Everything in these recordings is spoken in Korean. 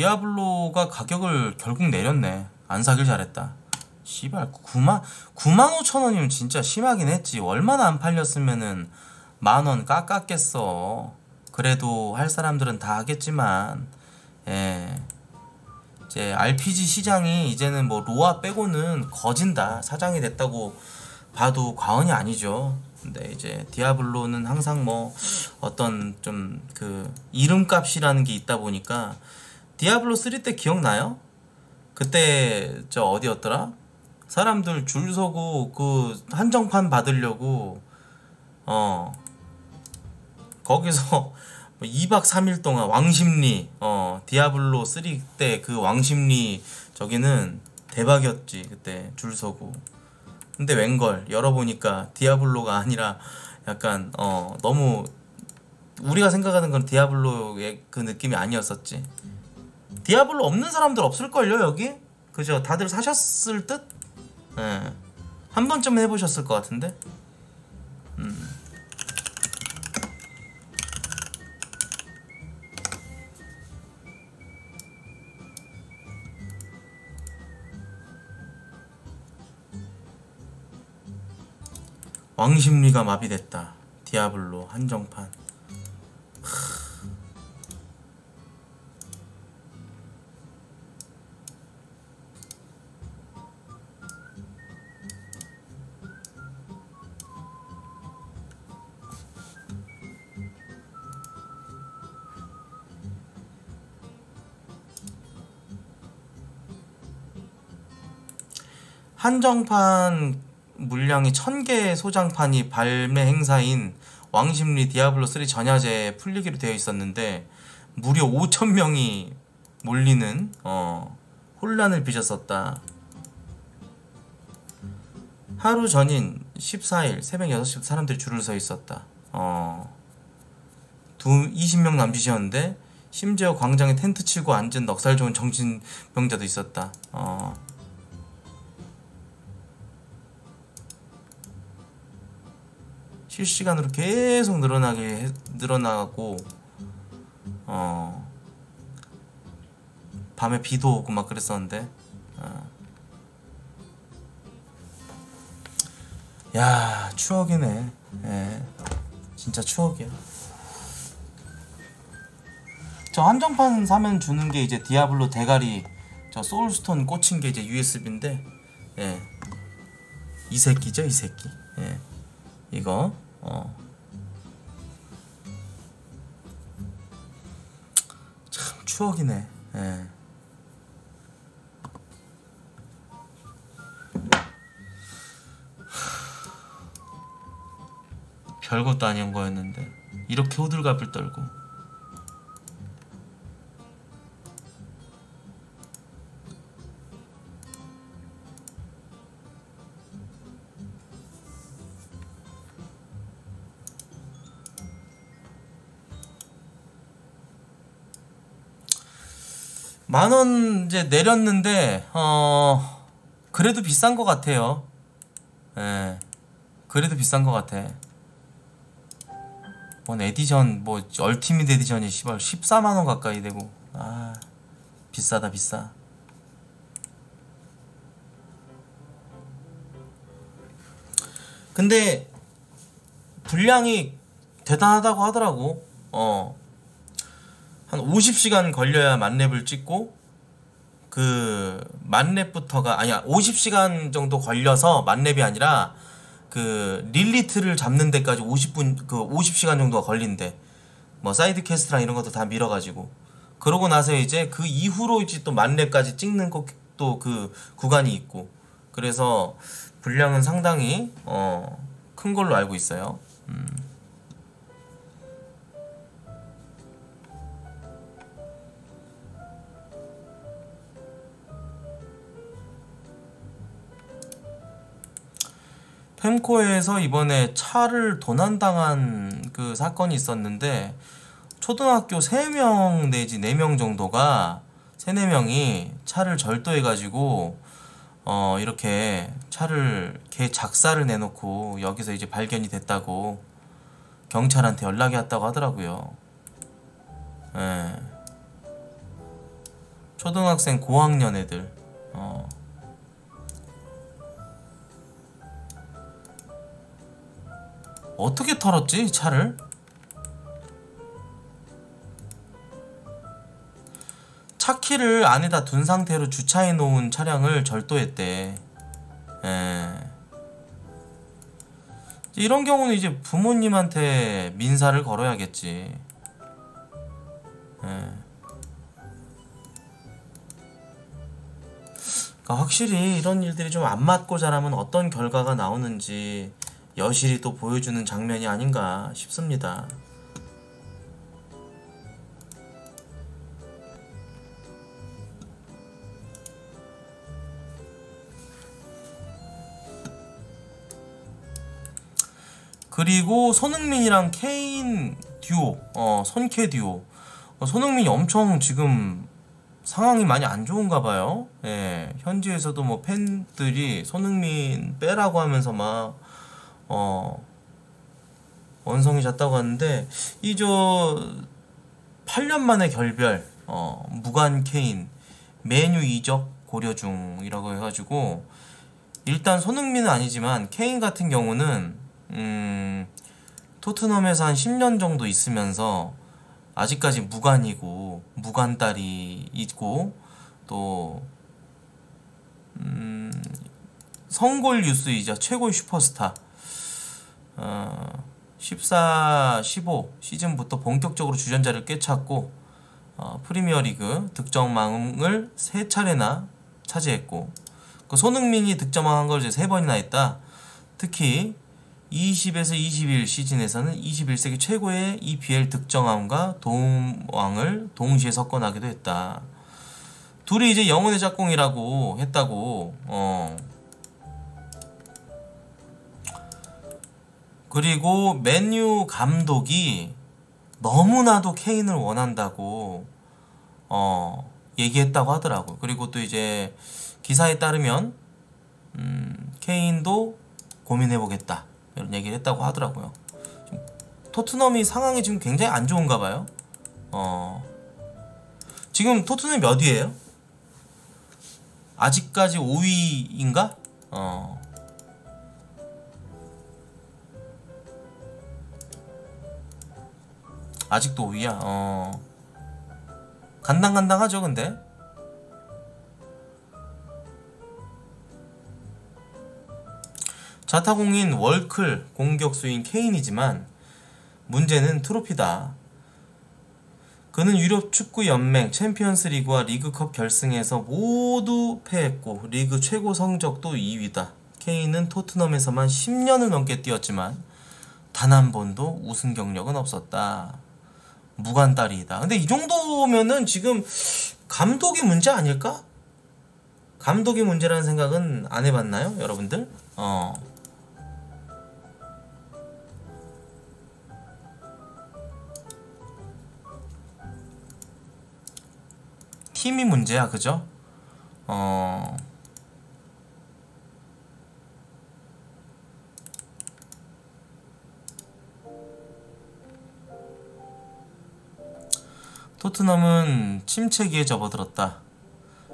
디아블로가 가격을 결국 내렸네. 안 사길 잘했다. 씨발 9만 5천원이면 진짜 심하긴 했지. 얼마나 안 팔렸으면은 만원 깎았겠어. 그래도 할 사람들은 다 하겠지만, 예, 이제 RPG 시장이 이제는 뭐 로아 빼고는 거진다 사장이 됐다고 봐도 과언이 아니죠. 근데 이제 디아블로는 항상 뭐 어떤 좀 그 이름값이라는 게 있다 보니까, 디아블로3 때 기억나요? 그때 저 어디였더라? 사람들 줄 서고 그 한정판 받으려고, 거기서 2박 3일 동안 왕십리, 디아블로3 때 그 왕십리 저기는 대박이었지. 그때 줄 서고. 근데 웬걸 열어보니까 디아블로가 아니라 약간 너무 우리가 생각하는 건 디아블로의 그 느낌이 아니었었지. 디아블로 없는 사람들 없을걸요 여기? 그죠? 다들 사셨을 듯? 예. 한 번쯤 해보셨을 것 같은데? 왕십리가 마비됐다. 디아블로 한정판. 한정판 물량이 1000개의 소장판이 발매 행사인 왕십리 디아블로3 전야제에 풀리기로 되어 있었는데 무려 5000명이 몰리는 혼란을 빚었었다. 하루 전인 14일 새벽 6시부터 사람들이 줄을 서 있었다. 20명 남짓이었는데 심지어 광장에 텐트 치고 앉은 넉살 좋은 정신병자도 있었다. 실시간으로 계속 늘어나고, 밤에 비도 오고 막 그랬었는데, 야, 추억이네. 예, 진짜 추억이야. 저 한정판 사면 주는 게 이제 디아블로 대가리, 저 소울스톤 꽂힌 게 이제 USB인데, 예, 이 새끼죠, 이 새끼. 예, 이거. 참 추억이네. 예. 별것도 아닌 거였는데 이렇게 호들갑을 떨고. 만원 이제 내렸는데 그래도 비싼 것 같아요. 예, 그래도 비싼 것 같아. 뭔 에디션, 뭐 얼티밋 에디션이 씨발 14만원 가까이 되고. 아, 비싸다 비싸. 근데 분량이 대단하다고 하더라고. 한 50시간 걸려야 만렙을 찍고, 그 만렙부터가 아니야, 50시간 정도 걸려서 만렙이 아니라 그 릴리트를 잡는 데까지 50분, 그 50시간 정도가 걸린대. 뭐 사이드 퀘스트랑 이런 것도 다 밀어가지고. 그러고 나서 이제 그 이후로 이제 또 만렙까지 찍는 것도 그 구간이 있고. 그래서 분량은 상당히 큰 걸로 알고 있어요. 펜코에서 이번에 차를 도난당한 그 사건이 있었는데, 초등학교 3명 내지 4명 정도가, 3, 4명이 차를 절도해가지고, 이렇게 차를 개 작사를 내놓고, 여기서 이제 발견이 됐다고, 경찰한테 연락이 왔다고 하더라고요. 예. 초등학생 고학년 애들. 어떻게 털었지 차를? 차키를 안에다 둔 상태로 주차해 놓은 차량을 절도했대. 예. 이런 경우는 이제 부모님한테 민사를 걸어야겠지. 예. 그러니까 확실히 이런 일들이 좀 안 맞고 자라면 어떤 결과가 나오는지 여실히 또 보여주는 장면이 아닌가 싶습니다. 그리고 손흥민이랑 케인 듀오, 손케 듀오. 손흥민이 엄청 지금 상황이 많이 안 좋은가 봐요. 예, 현지에서도 뭐 팬들이 손흥민 빼라고 하면서 막 원성이 잤다고 하는데, 이 저 8년 만의 결별, 무관 케인, 메뉴 이적 고려 중이라고 해가지고, 일단 손흥민은 아니지만 케인 같은 경우는 토트넘에서 한 10년 정도 있으면서 아직까지 무관이고, 무관딸이 있고, 또 성골 유스이자 최고의 슈퍼스타, 14, 15 시즌부터 본격적으로 주전자를 꿰찼고, 프리미어리그 득점왕을 3차례나 차지했고, 그 손흥민이 득점왕한 걸 이제 3번이나 했다. 특히 20에서 21 시즌에서는 21세기 최고의 EPL 득점왕과 도움왕을 동시에 석권하기도 했다. 둘이 이제 영혼의 짝꿍이라고 했다고. 그리고 맨유 감독이 너무나도 케인을 원한다고 얘기했다고 하더라고요. 그리고 또 이제 기사에 따르면 케인도 고민해보겠다 이런 얘기를 했다고 하더라고요. 토트넘이 상황이 지금 굉장히 안 좋은가 봐요. 지금 토트넘이 몇 위예요? 아직까지 5위인가? 아직도 5위야. 간당간당하죠. 근데 자타공인 월클 공격수인 케인이지만 문제는 트로피다. 그는 유럽 축구 연맹 챔피언스 리그와 리그컵 결승에서 모두 패했고 리그 최고 성적도 2위다. 케인은 토트넘에서만 10년을 넘게 뛰었지만 단 한 번도 우승 경력은 없었다. 무관딸이다. 근데 이 정도면은 지금 감독이 문제 아닐까? 감독이 문제라는 생각은 안 해봤나요, 여러분들? 팀이 문제야, 그죠? 토트넘은 침체기에 접어들었다.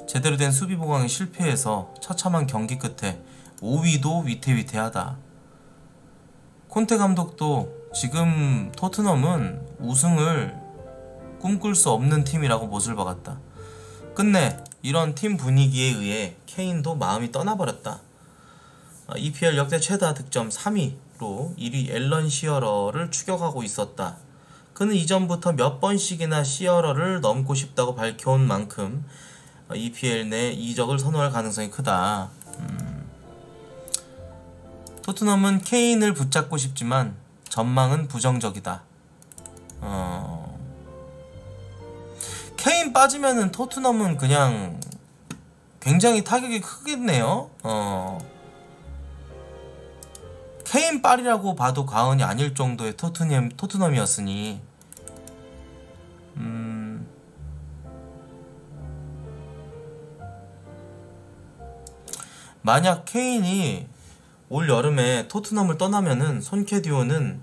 제대로 된 수비 보강에 실패해서 처참한 경기 끝에 5위도 위태위태하다. 콘테 감독도 지금 토트넘은 우승을 꿈꿀 수 없는 팀이라고 못을 박았다. 끝내 이런 팀 분위기에 의해 케인도 마음이 떠나버렸다. EPL 역대 최다 득점 3위로 1위 앨런 시어러를 추격하고 있었다. 그는 이전부터 몇 번씩이나 시어러를 넘고 싶다고 밝혀온 만큼 EPL 내 이적을 선호할 가능성이 크다. 토트넘은 케인을 붙잡고 싶지만 전망은 부정적이다. 케인 빠지면은 토트넘은 그냥 굉장히 타격이 크겠네요. 케인 빨이라고 봐도 과언이 아닐 정도의 토트넘이었으니 만약 케인이 올 여름에 토트넘을 떠나면은 손케 듀오는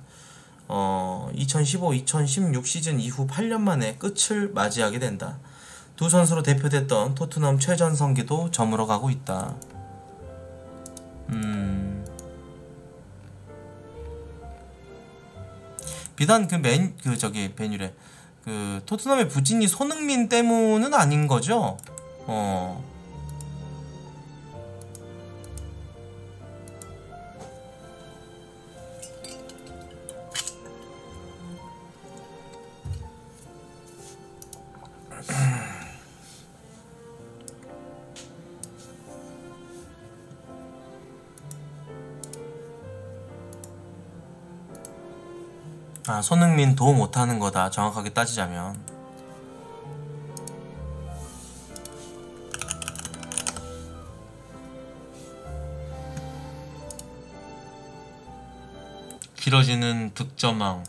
2015-2016 시즌 이후 8년 만에 끝을 맞이하게 된다. 두 선수로 대표됐던 토트넘 최전성기도 저물어 가고 있다. 비단 베뉴레 토트넘의 부진이 손흥민 때문은 아닌 거죠? 아, 손흥민 도움 못하는 거다. 정확하게 따지자면 길어지는 득점왕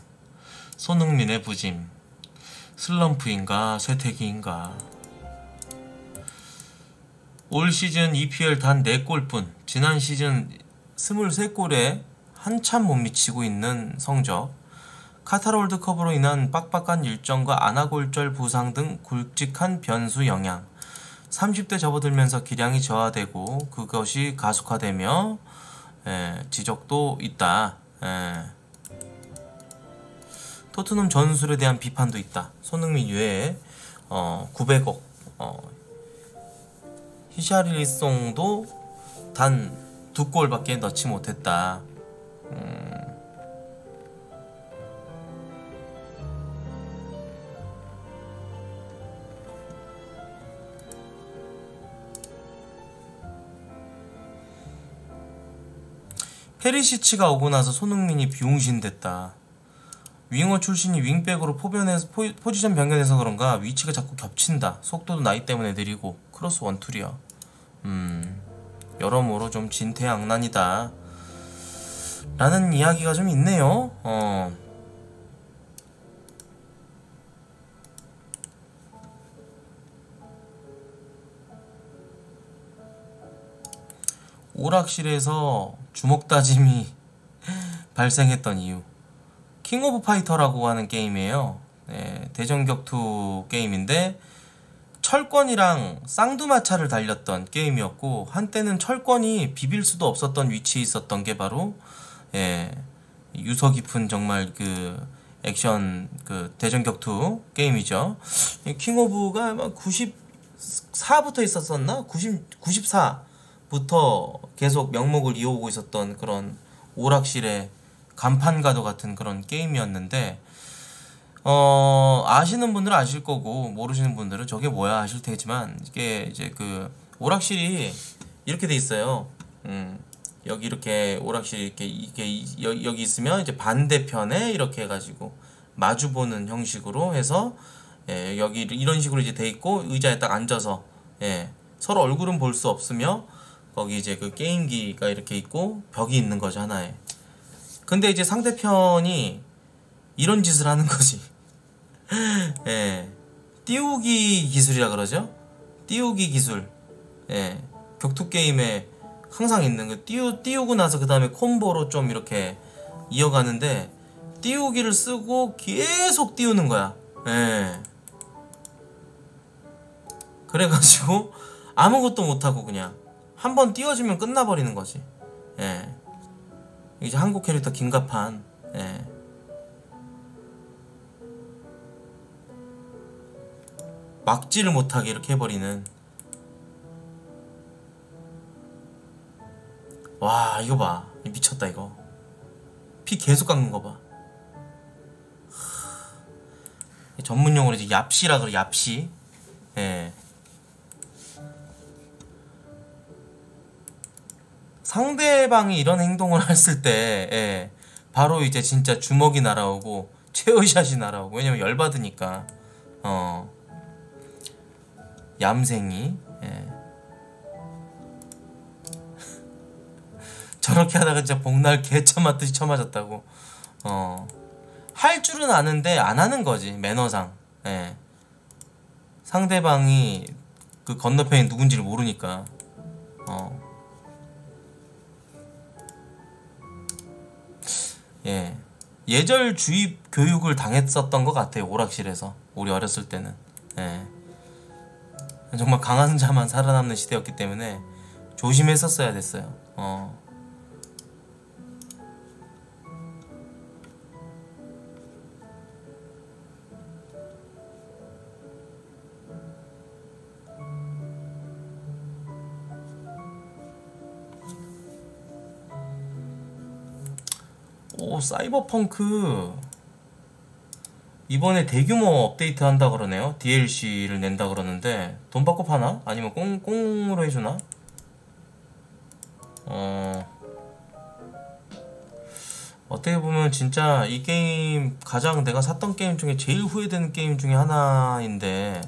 손흥민의 부진, 슬럼프인가 쇠퇴기인가. 올 시즌 EPL 단 4골뿐 지난 시즌 23골에 한참 못 미치고 있는 성적, 카타르 월드컵으로 인한 빡빡한 일정과 안아골절 부상 등 굵직한 변수 영향, 30대 접어들면서 기량이 저하되고 그것이 가속화되며 지적도 있다. 토트넘 전술에 대한 비판도 있다. 손흥민 외에 900억 히샤릴리송도 단 2골밖에 넣지 못했다. 페리시치가 오고 나서 손흥민이 비용신됐다. 윙어 출신이 윙백으로 포지션 변경해서 그런가 위치가 자꾸 겹친다. 속도도 나이 때문에 느리고 크로스 원툴이야. 여러모로 좀 진퇴양난이다 라는 이야기가 좀 있네요. 오락실에서 주먹다짐이 발생했던 이유. 킹 오브 파이터라고 하는 게임이에요. 네, 대전격투 게임인데 철권이랑 쌍두마차를 달렸던 게임이었고, 한때는 철권이 비빌 수도 없었던 위치에 있었던 게 바로 유서 깊은 정말 그 액션 그 대전격투 게임이죠. 킹 오브가 94부터 있었었나? 94 부터 계속 명목을 이어오고 있었던 그런 오락실의 간판과도 같은 그런 게임이었는데, 아시는 분들은 아실 거고 모르시는 분들은 저게 뭐야 하실 테지만, 이게 이제 그 오락실이 이렇게 돼 있어요. 여기 이렇게 오락실이 여기 있으면 이제 반대편에 이렇게 해가지고 마주보는 형식으로 해서, 여기 이런 식으로 이제 돼 있고 의자에 딱 앉아서 서로 얼굴은 볼 수 없으며 거기 이제 그 게임기가 이렇게 있고 벽이 있는 거죠, 하나에. 근데 이제 상대편이 이런 짓을 하는 거지. 띄우기 기술이라 그러죠. 띄우기 기술. 격투 게임에 항상 있는 그 띄우고 나서 그 다음에 콤보로 좀 이렇게 이어가는데, 띄우기를 쓰고 계속 띄우는 거야. 그래가지고 아무것도 못하고 그냥 한번 띄워주면 끝나버리는 거지. 이제 한국 캐릭터 김갑판. 막지를 못하게 이렇게 해버리는. 와, 이거 봐. 미쳤다, 이거. 피 계속 깎는 거 봐. 전문용어로 이제 얍시라 그래, 얍시. 상대방이 이런 행동을 했을 때 바로 이제 진짜 주먹이 날아오고 최후샷이 날아오고, 왜냐면 열받으니까. 얌생이 저렇게 하다가 진짜 복날 개쳐 맞듯이 쳐맞았다고. 할 줄은 아는데 안 하는 거지, 매너상. 상대방이 그 건너편이 누군지를 모르니까. 예절 주입 교육을 당했었던 것 같아요, 오락실에서. 우리 어렸을 때는. 정말 강한 자만 살아남는 시대였기 때문에 조심했었어야 됐어요. 오, 사이버펑크 이번에 대규모 업데이트 한다 그러네요. DLC를 낸다 그러는데 돈 받고 파나? 아니면 꽁으로 해주나? 어떻게 보면 진짜 이 게임 가장 내가 샀던 게임 중에 제일 후회되는 게임 중에 하나인데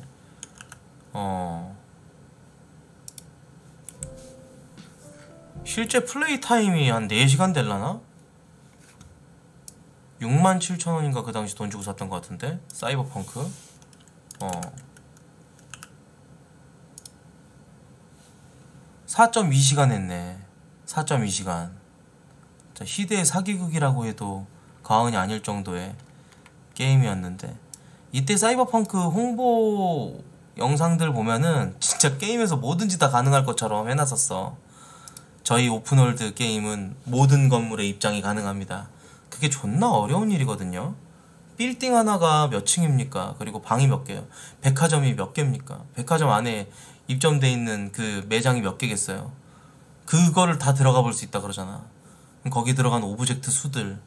실제 플레이 타임이 한 4시간 될라나? 67,000원인가 그 당시 돈 주고 샀던 것 같은데 사이버펑크 어 4.2시간 했네. 4.2시간 희대의 사기극이라고 해도 과언이 아닐 정도의 게임이었는데 이때 사이버펑크 홍보 영상들 보면은 진짜 게임에서 뭐든지 다 가능할 것처럼 해놨었어. 저희 오픈월드 게임은 모든 건물에 입장이 가능합니다. 그게 존나 어려운 일이거든요. 빌딩 하나가 몇 층입니까? 그리고 방이 몇 개요? 백화점이 몇 개입니까? 백화점 안에 입점돼 있는 그 매장이 몇 개겠어요? 그거를 다 들어가 볼 수 있다 그러잖아. 거기 들어간 오브젝트 수들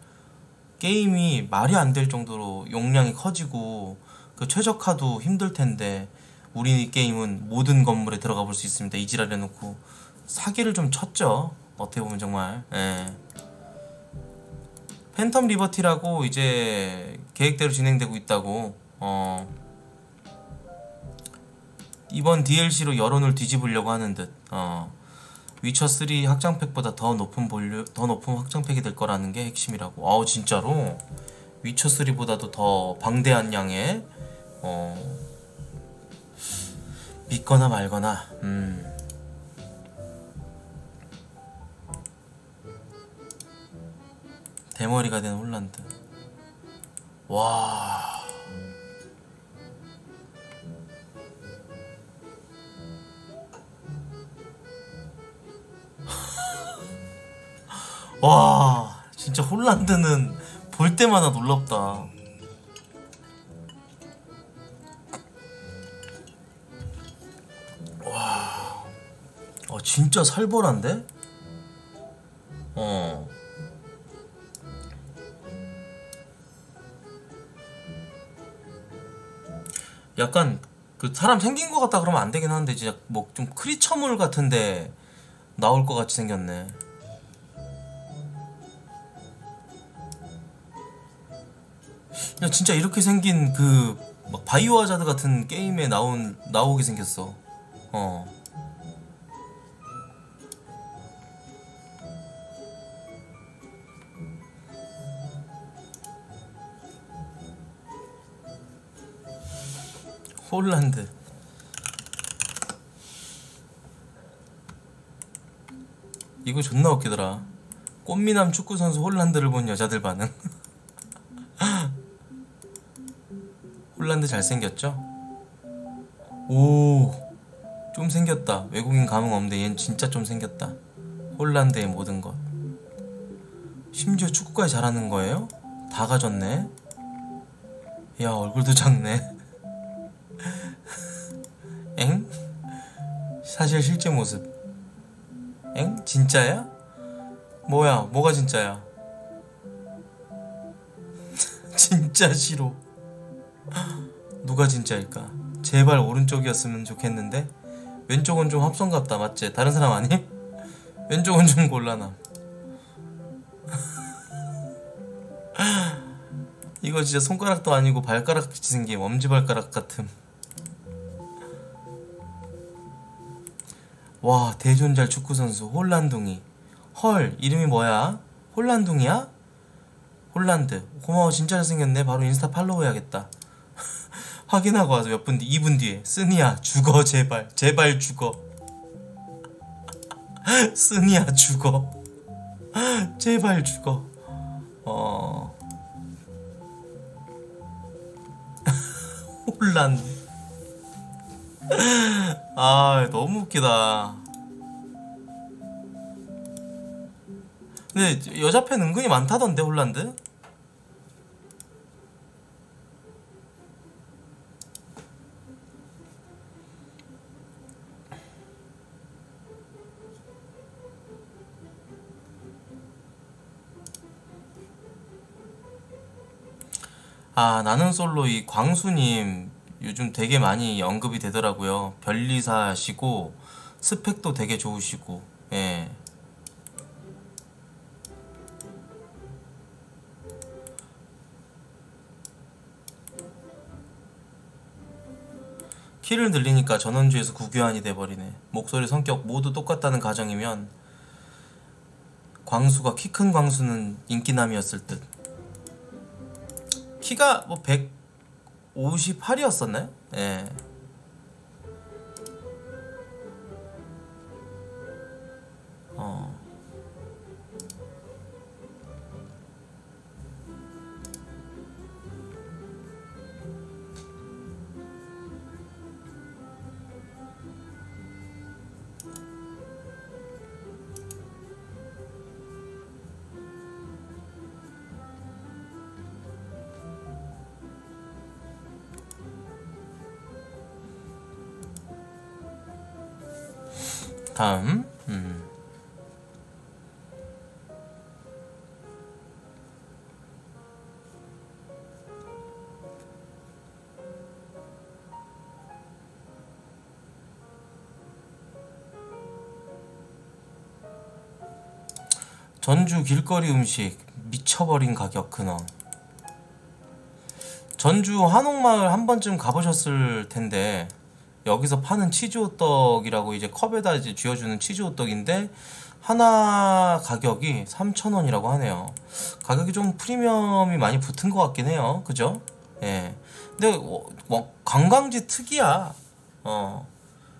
게임이 말이 안 될 정도로 용량이 커지고 그 최적화도 힘들 텐데 우리 게임은 모든 건물에 들어가 볼 수 있습니다. 이 지랄 해놓고 사기를 좀 쳤죠. 어떻게 보면 정말 예. 팬텀 리버티라고 이제 계획대로 진행되고 있다고 이번 DLC로 여론을 뒤집으려고 하는 듯 위쳐3 확장팩보다 더 높은 확장팩이 될 거라는 게 핵심이라고. 아우 진짜로? 위쳐3보다도 더 방대한 양의 믿거나 말거나 대머리가 된 홀란드. 와 와 진짜 홀란드는 볼 때마다 놀랍다. 와 진짜 살벌한데? 약간 그 사람 생긴 것 같다 그러면 안 되긴 하는데 진짜 뭐 좀 크리처물 같은데 나올 것 같이 생겼네. 야 진짜 이렇게 생긴 그 막 바이오하자드 같은 게임에 나오게 생겼어. 홀란드 이거 존나 웃기더라. 꽃미남 축구선수 홀란드를 본 여자들 반응. 홀란드 잘생겼죠? 오 좀 생겼다. 외국인 감흥 없는데 얘는 진짜 좀 생겼다. 홀란드의 모든 것 심지어 축구까지 잘하는 거예요? 다 가졌네. 야 얼굴도 작네. 엥? 사실 실제 모습. 엥? 진짜야? 뭐야? 뭐가 진짜야? 진짜 싫어. 누가 진짜일까? 제발 오른쪽이었으면 좋겠는데 왼쪽은 좀 합성 같다. 맞지? 다른 사람 아니? 왼쪽은 좀 곤란함. 이거 진짜 손가락도 아니고 발가락같이 생긴 엄지발가락 같음. 와 대존잘 축구선수 홀란둥이. 헐 이름이 뭐야? 홀란둥이야? 홀란드 고마워 진짜 잘생겼네. 바로 인스타 팔로우 해야겠다. 확인하고 와서 몇 분 뒤 2분 뒤에 쓰니야 죽어 제발 제발 죽어. 쓰니야 죽어. 제발 죽어. 홀란드 아 너무 웃기다. 근데 여자 팬 은근히 많다던데 홀란드? 아 나는 솔로 이 광수님 요즘 되게 많이 언급이 되더라고요. 변리사시고 스펙도 되게 좋으시고. 예. 키를 늘리니까 전원주에서 구교환이 돼버리네. 목소리 성격 모두 똑같다는 가정이면 광수가 키 큰 광수는 인기남이었을 듯. 키가 뭐 158이었었나요? 예. 다음 전주 길거리 음식 미쳐버린 가격 근황. 전주 한옥마을 한 번쯤 가보셨을 텐데 여기서 파는 치즈호떡이라고 이제 컵에다 이제 쥐어주는 치즈호떡인데 하나 가격이 3,000원이라고 하네요. 가격이 좀 프리미엄이 많이 붙은 것 같긴 해요. 그죠? 예. 근데 뭐 관광지 특이야.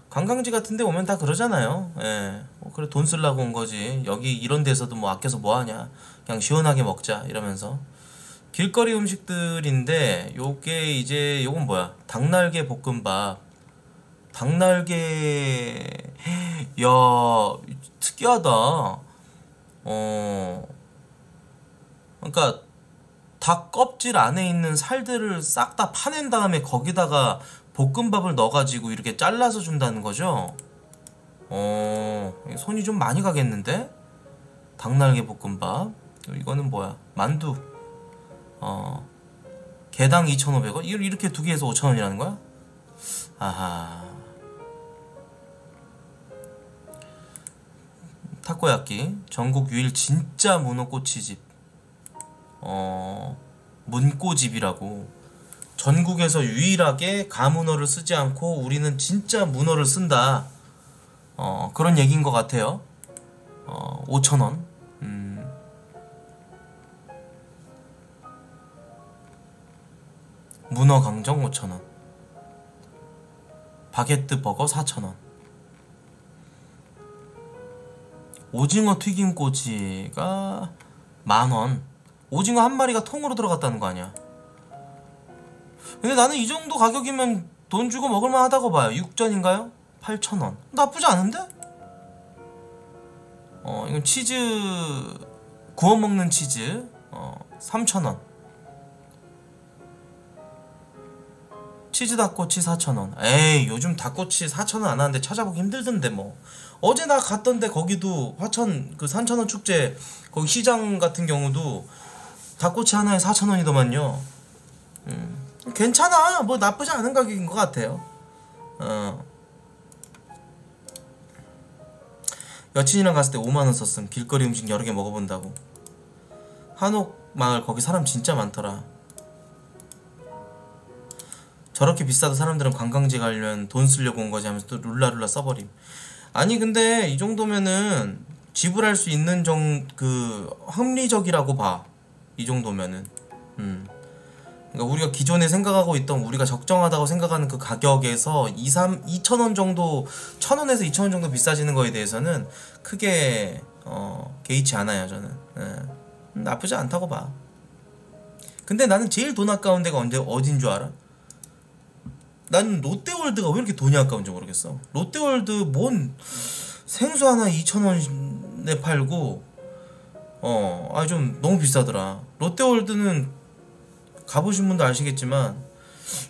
관광지 같은 데 오면 다 그러잖아요. 예. 뭐 그래 돈 쓰려고 온 거지. 여기 이런 데서도 뭐 아껴서 뭐 하냐. 그냥 시원하게 먹자 이러면서. 길거리 음식들인데 요게 이제 요건 뭐야? 닭날개 볶음밥. 닭날개, 야 특이하다. 그러니까 닭 껍질 안에 있는 살들을 싹 다 파낸 다음에 거기다가 볶음밥을 넣어가지고 이렇게 잘라서 준다는 거죠. 손이 좀 많이 가겠는데? 닭날개 볶음밥. 이거는 뭐야? 만두. 개당 2,500원? 이걸 이렇게 두 개에서 5,000원이라는 거야? 아하. 타코야끼 전국 유일 진짜 문어꼬치집. 문꼬집이라고. 전국에서 유일하게 가문어를 쓰지 않고 우리는 진짜 문어를 쓴다. 그런 얘기인 것 같아요. 5,000원. 문어 강정 5,000원. 바게트 버거 4,000원. 오징어 튀김꼬치가 10,000원. 오징어 한 마리가 통으로 들어갔다는 거 아니야. 근데 나는 이 정도 가격이면 돈 주고 먹을만 하다고 봐요. 육전인가요? 8,000원. 나쁘지 않은데? 이건 치즈 구워 먹는 치즈. 3,000원. 치즈 닭꼬치 4,000원. 에이 요즘 닭꼬치 4,000원 안 하는데 찾아보기 힘들던데 뭐. 어제 나 갔던데 거기도 화천 그 3,000원 축제 거기 시장 같은 경우도 닭꼬치 하나에 4,000원이더만요. 괜찮아. 뭐 나쁘지 않은 가격인 것 같아요. 여친이랑 갔을 때 5만 원 썼음. 길거리 음식 여러 개 먹어본다고. 한옥마을 거기 사람 진짜 많더라. 저렇게 비싸도 사람들은 관광지 가려면 돈 쓰려고 온 거지 하면서 또 룰라룰라 써버림. 아니 근데 이 정도면은 지불할 수 있는 그 합리적이라고 봐. 이 정도면은. 그러니까 우리가 기존에 생각하고 있던 우리가 적정하다고 생각하는 그 가격에서 2,000원 정도, 1,000원에서 2,000원 정도 비싸지는 거에 대해서는 크게 개의치 않아요 저는. 예. 나쁘지 않다고 봐. 근데 나는 제일 돈 아까운 데가 어딘 줄 알아? 난 롯데월드가 왜 이렇게 돈이 아까운지 모르겠어. 롯데월드 뭔 생수 하나 2,000원에 팔고 아 좀 너무 비싸더라. 롯데월드는 가보신 분도 아시겠지만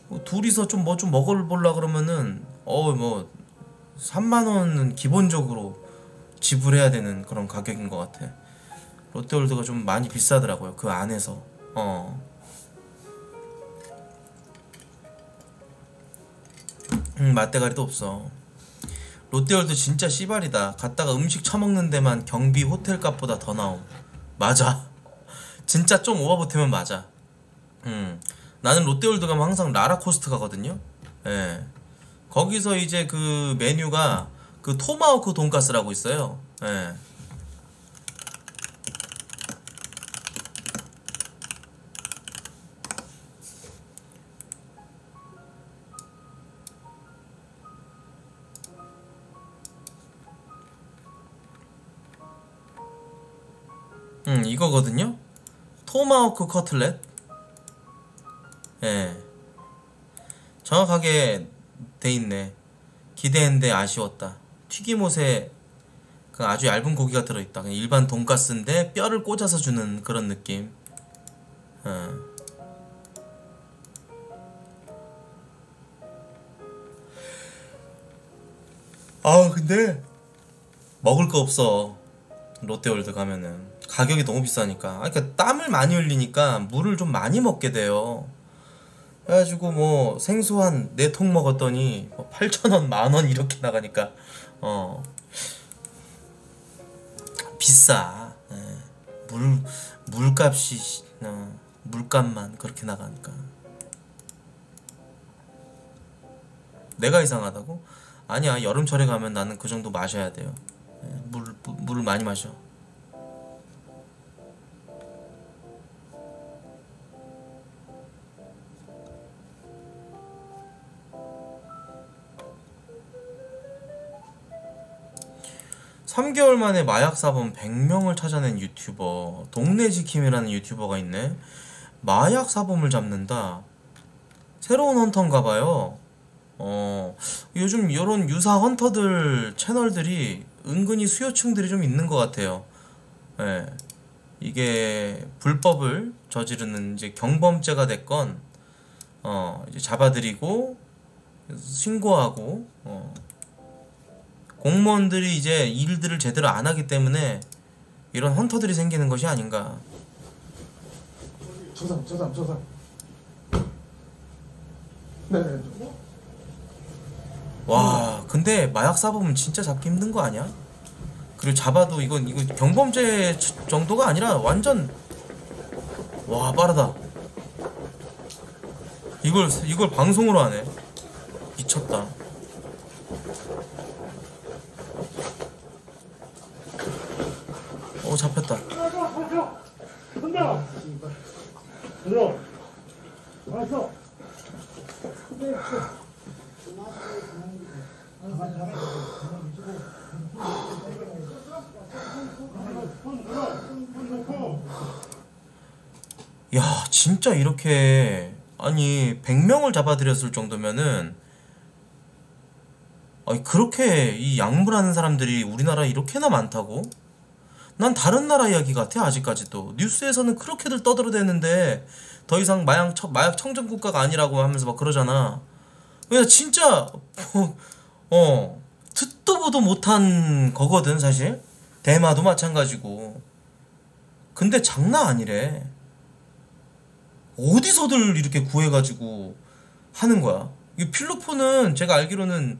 뭐 둘이서 좀 뭐 좀 먹어보려 그러면은 뭐 3만원은 기본적으로 지불해야 되는 그런 가격인 것 같아. 롯데월드가 좀 많이 비싸더라고요, 그 안에서. 맛대가리도 없어. 롯데월드 진짜 씨발이다. 갔다가 음식 처먹는 데만 경비 호텔값보다 더 나옴. 맞아. 진짜 좀 오버보태면 맞아. 나는 롯데월드 가면 항상 라라 코스트 가거든요. 예. 거기서 이제 그 메뉴가 그 토마호크 돈가스라고 있어요. 예. 이거거든요. 토마호크 커틀렛. 예. 정확하게 돼있네. 기대했는데 아쉬웠다. 튀김옷에 그 아주 얇은 고기가 들어있다. 그냥 일반 돈가스인데 뼈를 꽂아서 주는 그런 느낌. 아 근데 먹을 거 없어, 롯데월드 가면은. 가격이 너무 비싸니까. 그러니까 땀을 많이 흘리니까 물을 좀 많이 먹게 돼요. 그래가지고 뭐 생수 한 4통 먹었더니 뭐 8,000원, 만원 이렇게 나가니까 비싸. 예. 물값이 물값만 그렇게 나가니까. 내가 이상하다고? 아니야, 여름철에 가면 나는 그 정도 마셔야 돼요. 예. 물을 많이 마셔. (3개월) 만에 마약사범 100명을 찾아낸 유튜버. 동네지킴이라는 유튜버가 있네. 마약사범을 잡는다. 새로운 헌터인가봐요. 요즘 요런 유사 헌터들 채널들이 은근히 수요층들이 좀 있는 것 같아요. 예. 이게 불법을 저지르는 이제 경범죄가 됐건 이제 잡아들이고 신고하고 공무원들이 이제 일들을 제대로 안 하기 때문에 이런 헌터들이 생기는 것이 아닌가. 저 사람. 네. 와, 근데 마약 사범은 진짜 잡기 힘든 거 아니야? 그리고 잡아도 이거 경범죄 정도가 아니라 완전 와 빠르다. 이걸 방송으로 하네. 미쳤다. 잡혔다. 야, 진짜 이렇게 아니 100명을 잡아들였을 정도면은 그렇게 이 약물하는 사람들이 우리나라에 이렇게나 많다고? 난 다른 나라 이야기 같아. 아직까지도 뉴스에서는 그렇게들 떠들어대는데 더 이상 마약 청정 국가가 아니라고 하면서 막 그러잖아. 왜 진짜 듣도 보도 못한 거거든 사실. 대마도 마찬가지고. 근데 장난 아니래. 어디서들 이렇게 구해가지고 하는 거야. 이 필로폰은 제가 알기로는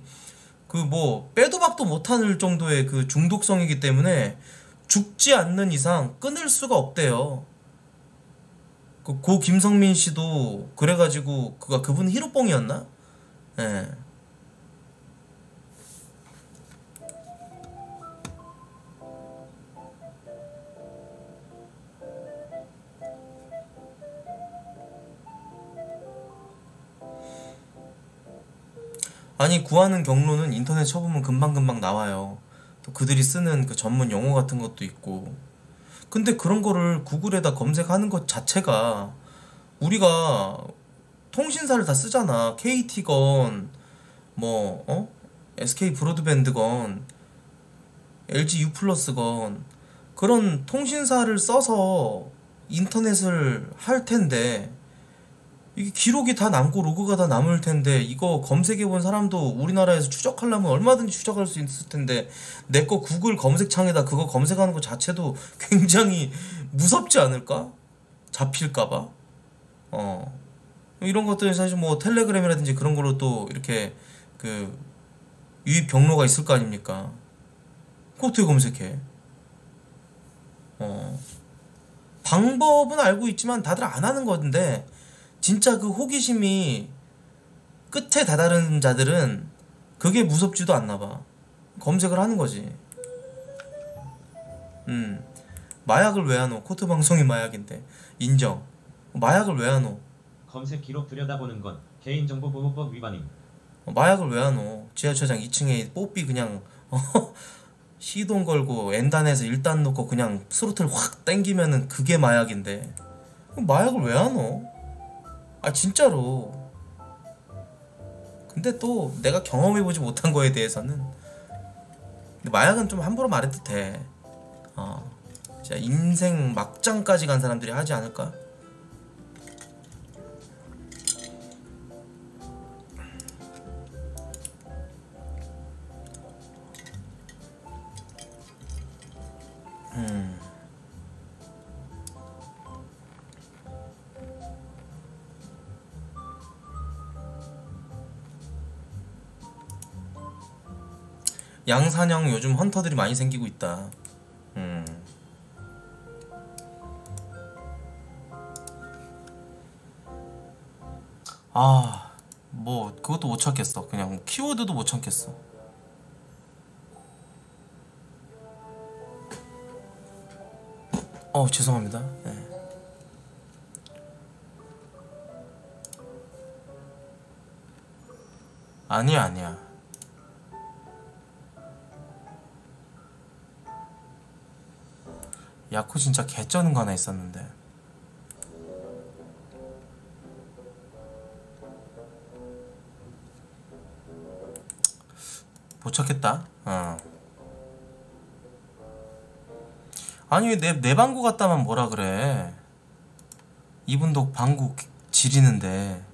그 뭐 빼도 박도 못할 정도의 그 중독성이기 때문에 죽지 않는 이상 끊을 수가 없대요. 그 고 김성민 씨도 그래가지고 그분 히로뽕이었나? 예. 아니 구하는 경로는 인터넷 쳐보면 금방금방 나와요. 또 그들이 쓰는 그 전문 용어 같은 것도 있고. 근데 그런 거를 구글에다 검색하는 것 자체가 우리가 통신사를 다 쓰잖아. KT건 뭐 SK 브로드밴드건 LG U+건 그런 통신사를 써서 인터넷을 할 텐데 이게 기록이 다 남고 로그가 다 남을 텐데 이거 검색해본 사람도 우리나라에서 추적하려면 얼마든지 추적할 수 있을 텐데 내 거 구글 검색창에다 그거 검색하는 것 자체도 굉장히 무섭지 않을까? 잡힐까봐. 이런 것들은 사실 뭐 텔레그램이라든지 그런 걸로 또 이렇게 그 유입 경로가 있을 거 아닙니까? 그거 어떻게 검색해? 방법은 알고 있지만 다들 안 하는 건데 진짜 그 호기심이 끝에 다다른 자들은 그게 무섭지도 않나봐. 검색을 하는 거지. 마약을 왜 하노? 코트 방송이 마약인데 인정. 마약을 왜 하노? 검색 기록 들여다보는 건 개인정보보호법 위반임. 마약을 왜 하노? 지하철장 2층에 뽀삐 그냥 시동 걸고 N단에서 1단 놓고 그냥 스로틀 확 땡기면은 그게 마약인데 마약을 왜 하노? 아 진짜로. 근데 또 내가 경험해보지 못한 거에 대해서는 근데 마약은 좀 함부로 말해도 돼. 진짜 인생 막장까지 간 사람들이 하지 않을까? 양산형 요즘 헌터들이 많이 생기고 있다. 아, 뭐 그것도 못 찾겠어. 그냥 키워드도 못 찾겠어. 죄송합니다. 네. 아니야. 야쿠 진짜 개쩌는 거 하나 있었는데 못 찾겠다. 아니 내 방구 갔다만 뭐라 그래. 이분도 방구 지리는데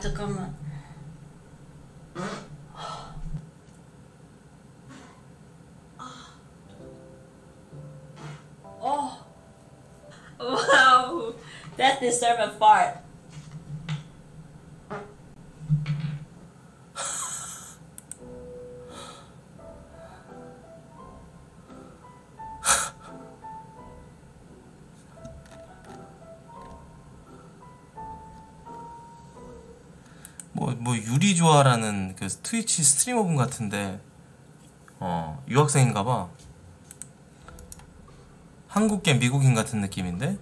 잠깐만. 어. 와우. That deserves a fart. 유리조아라는 그 트위치 스트리머분 같은데 유학생인가봐. 한국계 미국인 같은 느낌인데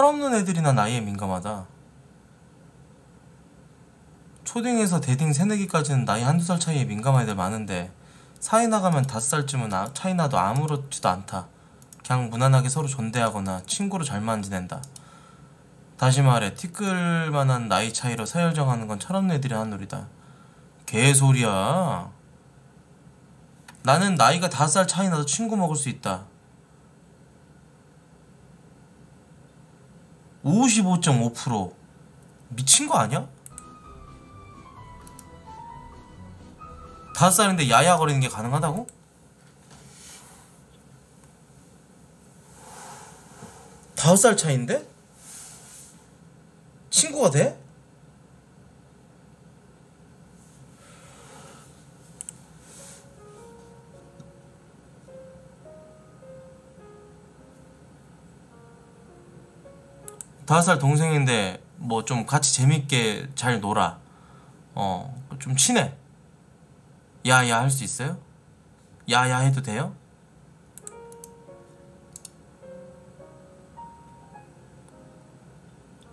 철없는 애들이나 나이에 민감하다. 초딩에서 대딩 새내기까지는 나이 한두 살 차이에 민감한 애들 많은데 사회 나가면 5살쯤은 차이나도 아무렇지도 않다. 그냥 무난하게 서로 존대하거나 친구로 잘만 지낸다. 다시 말해 티끌만한 나이 차이로 서열 정하는 건 철없는 애들이 하는 놀이다. 개소리야. 나는 나이가 5살 차이나도 친구 먹을 수 있다. 55.5% 미친 거 아니야? 5살인데 야야 거리는 게 가능하다고? 다섯 살 차이인데? 친구가 돼? 다섯 살 동생인데 뭐 좀 같이 재밌게 잘 놀아. 좀 친해. 야야 할 수 있어요? 야야 해도 돼요?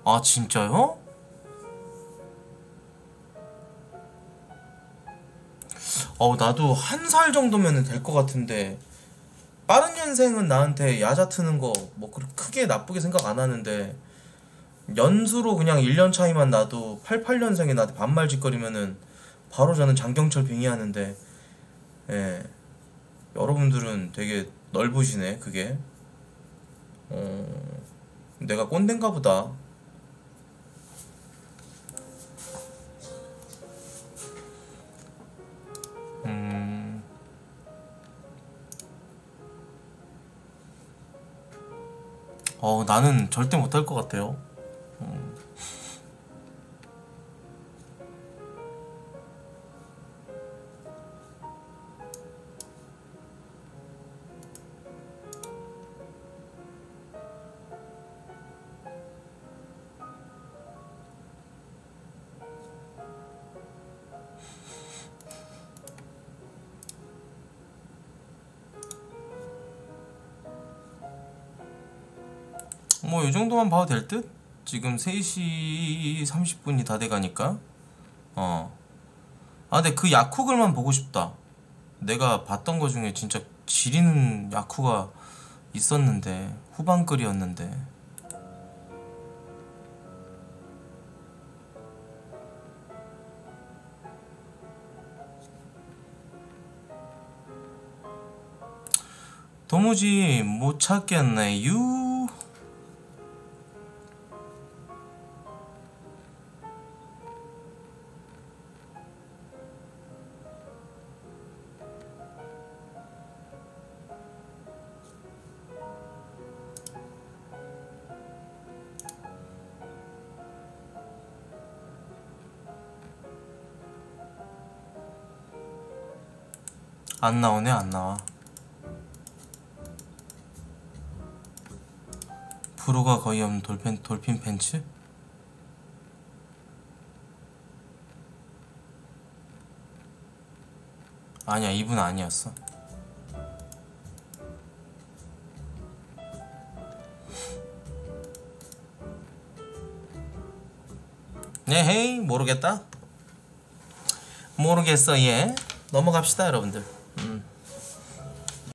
아 진짜요? 나도 1살 정도면 될 것 같은데 빠른 년생은 나한테 야자 트는 거 뭐 그렇게 크게 나쁘게 생각 안 하는데 연수로 그냥 1년 차이만 나도 88년생이 나한테 반말 짓거리면은 바로 저는 장경철 빙의하는데, 예, 여러분들은 되게 넓으시네. 그게 내가 꼰대인가 보다. 나는 절대 못할 것 같아요. 뭐 요정도만 봐도 될 듯? 지금 3시 30분이 다 돼가니까. 아 근데 그 야쿠글만 보고 싶다. 내가 봤던 거 중에 진짜 지리는 야쿠가 있었는데 후반글이었는데. 도무지 못 찾겠네요. 안 나오네, 안 나와. 브로가 거의 없는 돌핀 팬츠? 아니야, 이분 아니었어. 네, 헤이, 모르겠다. 모르겠어, 예. 넘어갑시다, 여러분들.